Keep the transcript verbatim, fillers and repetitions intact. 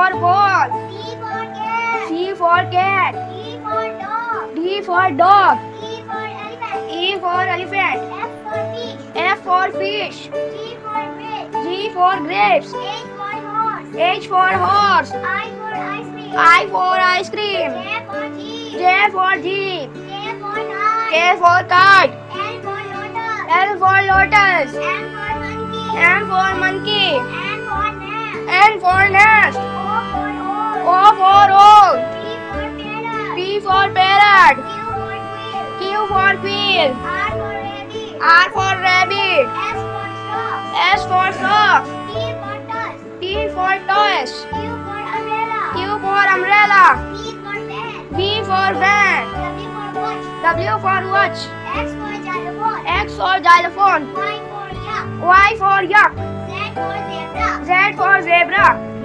for ball. B for cat. C for cat. D for dog. D for dog. E for elephant. E for elephant. F for fish. F for fish. G for grapes. G for grapes. H for horse. H for horse. I for ice cream. I for ice cream. J for jeep. J for jeep. K for kite. K for kite. L for lotus. L for lotus. M for monkey. M for monkey. N for nest. O for oak. O for oak. P for parrot. P for quail. R for rabbit. R for rabbit. S for socks. S for socks. T for toys. T for toys. Q for umbrella. Q for umbrella. V for van. V for van. W for watch. W for watch. X for xylophone. X for xylophone. Y for yak. Y for yak. Z for zebra.